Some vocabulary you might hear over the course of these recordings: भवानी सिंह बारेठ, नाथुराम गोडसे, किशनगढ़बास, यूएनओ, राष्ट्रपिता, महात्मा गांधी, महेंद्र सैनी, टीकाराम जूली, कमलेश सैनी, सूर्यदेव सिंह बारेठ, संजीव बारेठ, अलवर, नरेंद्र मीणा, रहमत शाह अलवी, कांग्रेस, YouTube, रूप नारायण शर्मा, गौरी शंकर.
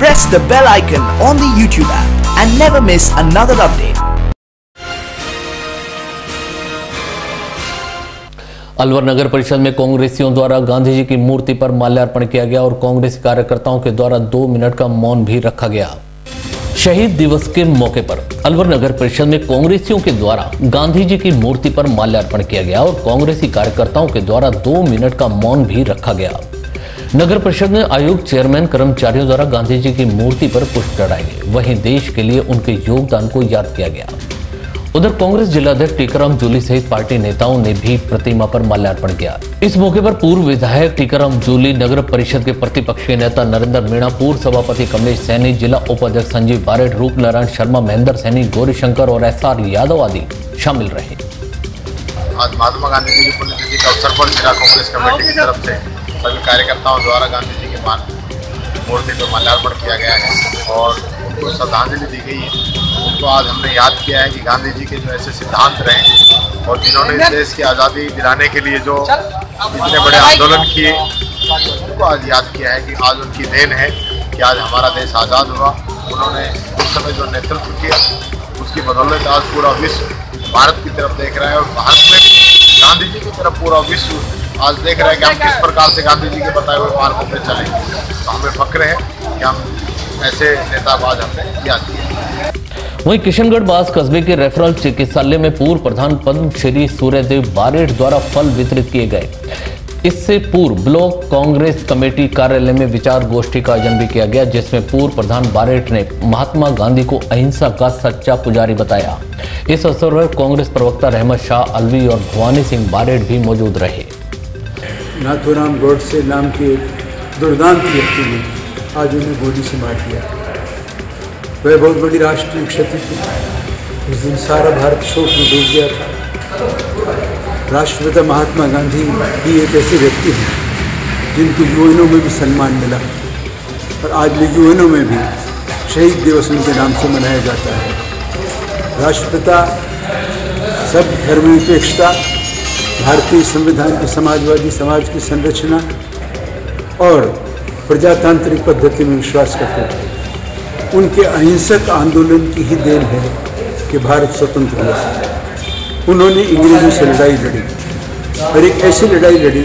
press the bell icon on the YouTube app and never miss another update. अलवर नगर परिषद में कांग्रेसियों द्वारा गांधी जी की मूर्ति पर माल्यार्पण किया गया और कांग्रेस कार्यकर्ताओं के द्वारा 2 मिनट का मौन भी रखा गया। शहीद दिवस के मौके पर अलवर नगर परिषद में कांग्रेसियों के द्वारा गांधी जी की मूर्ति पर माल्यार्पण किया गया और कांग्रेसी कार्यकर्ताओं के द्वारा 2 मिनट का मौन भी रखा गया। नगर परिषद में आयोग चेयरमैन कर्मचारियों द्वारा गांधी जी की मूर्ति पर पुष्प चढ़ाए गए, वहीं देश के लिए उनके योगदान को याद किया गया। उधर कांग्रेस जिलाध्यक्ष टीकाराम जूली सहित पार्टी नेताओं ने भी प्रतिमा पर माल्यार्पण किया। इस मौके पर पूर्व विधायक टीकाराम जूली, नगर परिषद के प्रतिपक्षी नेता नरेंद्र मीणा, पूर्व सभापति कमलेश सैनी, जिला उपाध्यक्ष संजीव बारेठ, रूप नारायण शर्मा, महेंद्र सैनी, गौरी शंकर और SR यादव आदि शामिल रहे। आज महात्मा गांधी जी की पुण्यतिथि के अवसर पर जिला कांग्रेस कमेटी की तरफ से सभी कार्यकर्ताओं द्वारा गांधी जी के मूर्ति पर माल्यार्पण किया गया है और उनको श्रद्धांजलि दी गई है। तो आज हमने याद किया है कि गांधी जी के जो ऐसे सिद्धांत रहे और जिन्होंने देश की आज़ादी दिलाने के लिए जो इतने बड़े आंदोलन किए, उनको आज याद किया है कि आज उनकी देन है कि आज हमारा देश आज़ाद हुआ। उन्होंने उस समय जो नेतृत्व किया, उसकी बदौलत आज पूरा विश्व भारत की तरफ देख रहा है और भारत में गांधी जी की तरफ पूरा विश्व आज देख रहा है कि हम किस प्रकार से गांधी जी के बताए हुए मार्गों पर चलेंगे। तो हमें फक्र है कि हम ऐसे नेता आज हमने याद किए। वहीं किशनगढ़बास कस्बे के रेफरल चिकित्सालय में पूर्व प्रधान पद्मश्री सूर्यदेव बारेठ द्वारा फल वितरित किए गए। इससे पूर्व ब्लॉक कांग्रेस कमेटी कार्यालय में विचार गोष्ठी का आयोजन भी किया गया, जिसमें पूर्व प्रधान बारेठ ने महात्मा गांधी को अहिंसा का सच्चा पुजारी बताया। इस अवसर पर कांग्रेस प्रवक्ता रहमत शाह अलवी और भवानी सिंह बारेठ भी मौजूद रहे। नाथुराम गोडसे नाम के दुर्दांत व्यक्ति ने आज उन्हें गोली से मार दिया। वह बहुत बड़ी राष्ट्रीय क्षति थी। उस दिन सारा भारत शोक में डूब गया था। राष्ट्रपिता महात्मा गांधी भी एक ऐसे व्यक्ति हैं जिनको यूएनओ में भी सम्मान मिला और आज भी यूएनओ में भी शहीद दिवस उनके नाम से मनाया जाता है। राष्ट्रपिता सब धर्मनिरपेक्षता, भारतीय संविधान की समाजवादी समाज की संरचना और प्रजातांत्रिक पद्धति में विश्वास करते थे। उनके अहिंसक आंदोलन की ही देन है कि भारत स्वतंत्र हुआ। उन्होंने अंग्रेजों से लड़ाई लड़ी और एक ऐसी लड़ाई लड़ी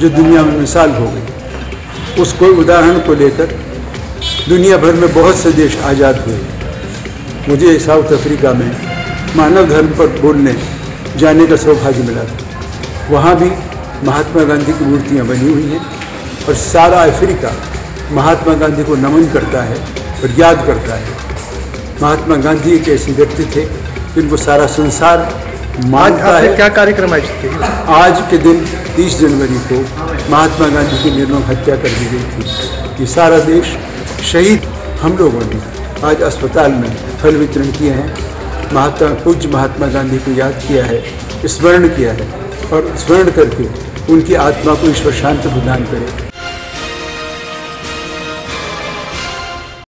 जो दुनिया में मिसाल हो गई। उसको उदाहरण को लेकर दुनिया भर में बहुत से देश आज़ाद हुए। मुझे साउथ अफ्रीका में मानव धर्म पर बोलने जाने का सौभाग्य मिला था। वहाँ भी महात्मा गांधी की मूर्तियाँ बनी हुई हैं और सारा अफ्रीका महात्मा गांधी को नमन करता है और याद करता है। महात्मा गांधी एक ऐसे व्यक्ति थे जिनको सारा संसार मानता है। क्या कार्यक्रम आयोजित? आज के दिन 30 जनवरी को महात्मा गांधी की निर्मम हत्या कर दी गई थी। ये सारा देश शहीद। हम लोगों ने आज अस्पताल में फल वितरण किए हैं, पूज्य महात्मा गांधी को याद किया है, स्मरण किया है और स्मरण करके उनकी आत्मा को ईश्वर शांति प्रदान करे।